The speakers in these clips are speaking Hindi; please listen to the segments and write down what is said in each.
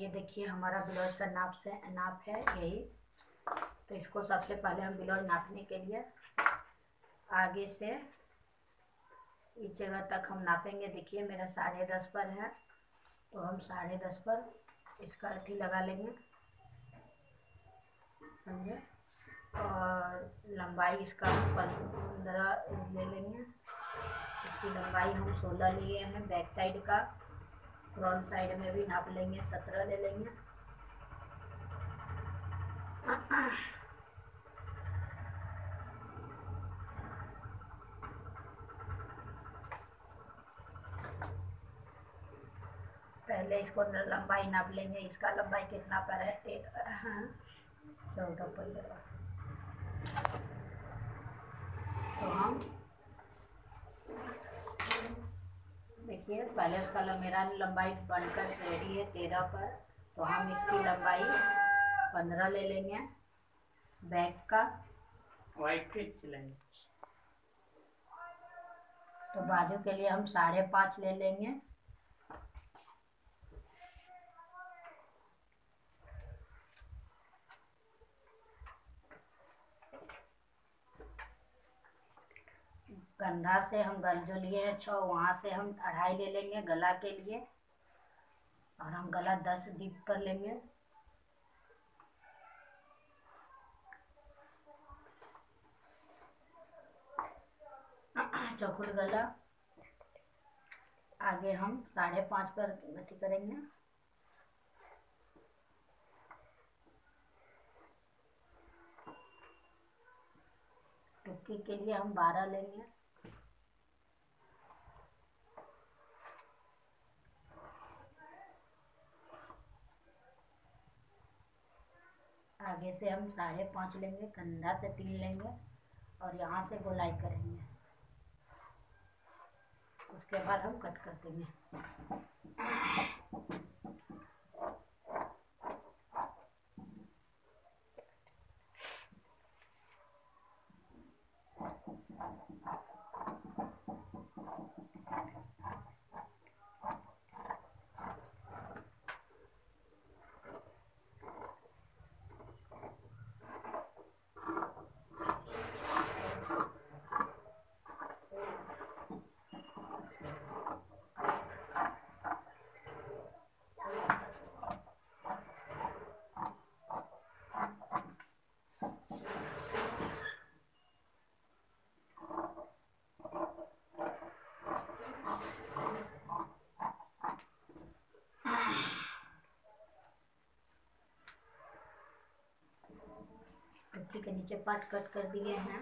ये देखिए हमारा ब्लाउज का नाप है यही। तो इसको सबसे पहले हम ब्लाउज नापने के लिए आगे से इस जगह तक हम नापेंगे। देखिए मेरा 10.5 पर है तो हम 10.5 पर इसका अर्थी लगा लेंगे, समझे। और लंबाई इसका 15 ले लेंगे। इसकी लंबाई हम 16 लिए हैं बैक साइड का, फ्रंट साइड में भी नाप लेंगे 17 ले लेंगे। पहले इसको लंबाई नाप लेंगे। इसका लंबाई कितना पर है? 14 15। तो हम देखिए पहले इसका मेरा लंबाई बनकर रेडी है 13 पर, तो हम इसकी लंबाई 15 ले लेंगे बैक का। वाइट पिच लेंगे तो बाजू के लिए हम 5.5 ले लेंगे। कंधा से हम गल जो लिए हैं 6, वहाँ से हम 2.5 ले लेंगे गला के लिए। और हम गला 10 डीप पर लेंगे। चौखुल गला आगे हम 5.5 पर गठी करेंगे। टुक्की के लिए हम 12 लेंगे। आगे से हम 5.5 लेंगे, कंधा से 3 लेंगे और यहाँ से गोलाई करेंगे। उसके बाद हम कट कर देंगे। टुकड़ी के नीचे पार्ट कट कर दिए हैं।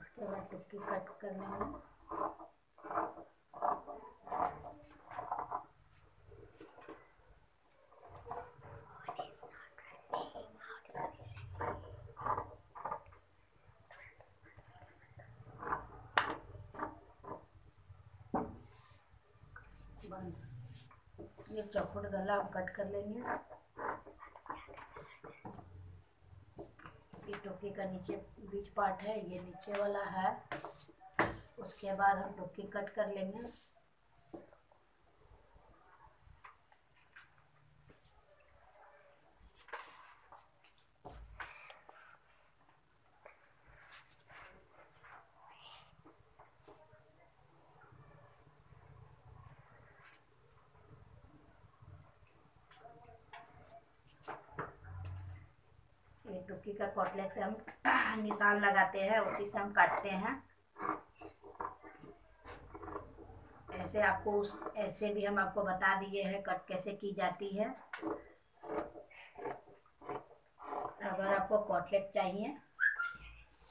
उसके बाद टुकड़ी कट करने में ये चौखुट गला हम कट कर लेंगे। ये टोकी का नीचे बीच पार्ट है, ये नीचे वाला है। उसके बाद हम टोकी कट कर लेंगे। टुक्की का कॉटलेट से हम निशान लगाते हैं, उसी से हम काटते हैं। ऐसे आपको ऐसे भी हम आपको बता दिए हैं कट कैसे की जाती है। अगर आपको कॉटलेट चाहिए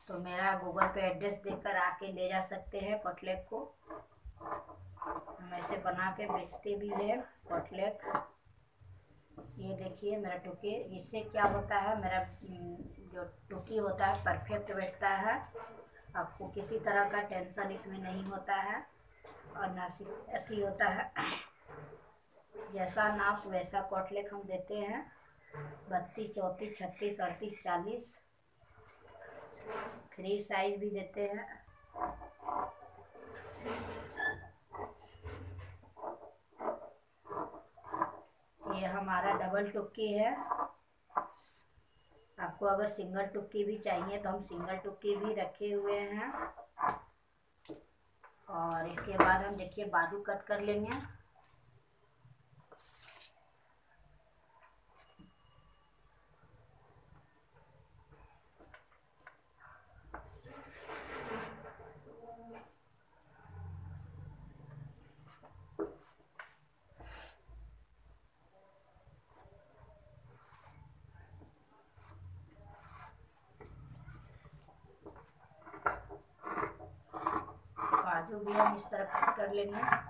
तो मेरा गूगल पे एड्रेस देकर आके ले जा सकते हैं। कॉटलेट को हम ऐसे बना के बेचते भी हैं कॉटलेट। ये देखिए मेरा टुकी, इससे क्या होता है मेरा जो टुकी होता है परफेक्ट बैठता है। आपको किसी तरह का टेंशन इसमें नहीं होता है और ना ऐसी होता है। जैसा नाप वैसा कॉटलेट हम देते हैं 32 34 36 38 40। 3 साइज भी देते हैं। हमारा डबल टुक्की है। आपको अगर सिंगल टुक्की भी चाहिए तो हम सिंगल टुक्की भी रखे हुए हैं। और इसके बाद हम देखिए बाजू कट कर लेंगे। जो भी हम इस तरह कट कर लेंगे।